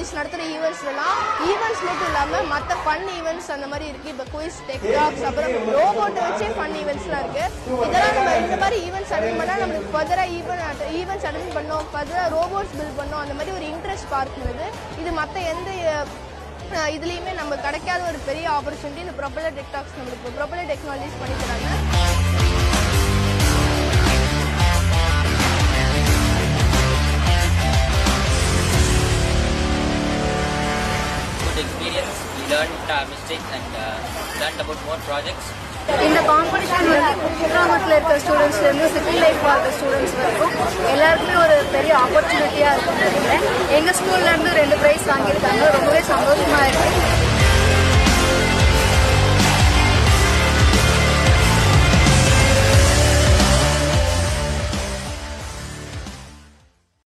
competition நடத்துற events எல்லாம் events மட்டும் இல்லாம மத்த fun events அந்த மாதிரி இருக்கு. இப்ப quiz, tech talks, அப்புறம் robot வச்சு fun eventsலாம் இருக்கு. இதெல்லாம் நம்ம இந்த மாதிரி events attend பண்ணா நமக்கு further events attend பண்ணோம், further robots build பண்ணோம், அந்த மாதிரி ஒரு interest பார்க்குறது. இது மத்த எந்த இதுலயுமே நம்ம கிடைக்காத ஒரு பெரிய opportunity இந்த propeller tech talks நம்மளுக்கு propeller technologies பண்ணி தராங்க. Experience, we learned mistakes and learned about more projects. In the competition, the students in the city life are the students. எல்லாருக்குமே ஒரு பெரிய ஆப்பர்ச்சுனிட்டியா இருக்கு. எங்க ஸ்கூல்ல இருந்து 2 பிரைஸ் வாங்கியிருக்காங்க. ரொம்பவே சந்தோஷமா இருக்கு.